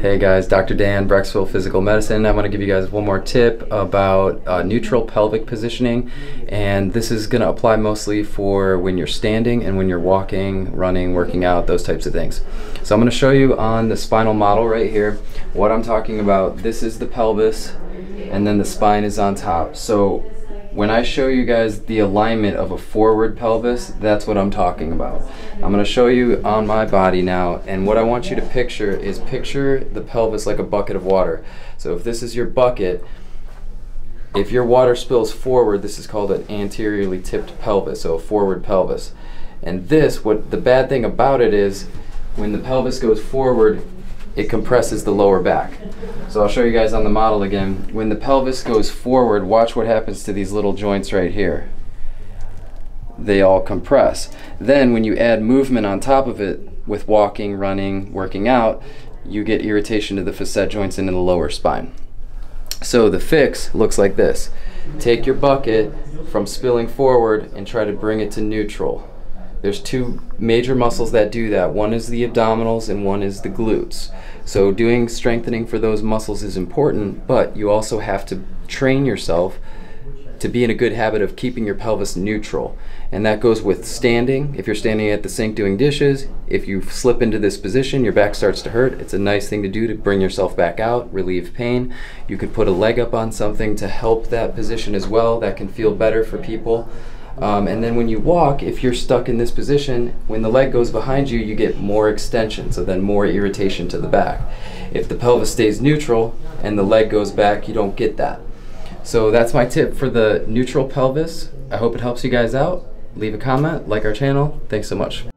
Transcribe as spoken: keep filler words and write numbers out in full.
Hey guys, Doctor Dan Brecksville, Physical Medicine. I want to give you guys one more tip about uh, neutral pelvic positioning, and this is going to apply mostly for when you're standing and when you're walking, running, working out, those types of things. So I'm going to show you on the spinal model right here what I'm talking about. This is the pelvis and then the spine is on top. So when I show you guys the alignment of a forward pelvis, that's what I'm talking about. I'm going to show you on my body now, and what I want you to picture is picture the pelvis like a bucket of water. So if this is your bucket, if your water spills forward, this is called an anteriorly tipped pelvis, so a forward pelvis. And this, what the bad thing about it is, when the pelvis goes forward, it compresses the lower back. So I'll show you guys on the model again. When the pelvis goes forward, watch what happens to these little joints right here. They all compress. Then when you add movement on top of it with walking, running, working out, you get irritation to the facet joints and in the lower spine. So the fix looks like this. Take your bucket from spilling forward and try to bring it to neutral. There's two major muscles that do that. One is the abdominals and one is the glutes. So doing strengthening for those muscles is important, but you also have to train yourself to be in a good habit of keeping your pelvis neutral. And that goes with standing. If you're standing at the sink doing dishes, if you slip into this position, your back starts to hurt. It's a nice thing to do to bring yourself back out, relieve pain. You could put a leg up on something to help that position as well. That can feel better for people. Um, and then when you walk, if you're stuck in this position, when the leg goes behind you, you get more extension, so then more irritation to the back. If the pelvis stays neutral and the leg goes back, you don't get that. So that's my tip for the neutral pelvis. I hope it helps you guys out. Leave a comment, like our channel. Thanks so much.